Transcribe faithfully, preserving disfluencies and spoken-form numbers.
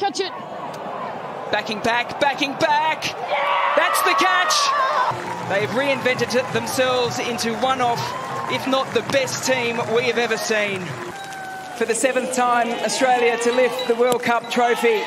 Catch it. Backing back, backing back. Yeah! That's the catch. They've reinvented themselves into one of, if not the best team we have ever seen. For the seventh time, Australia to lift the World Cup trophy.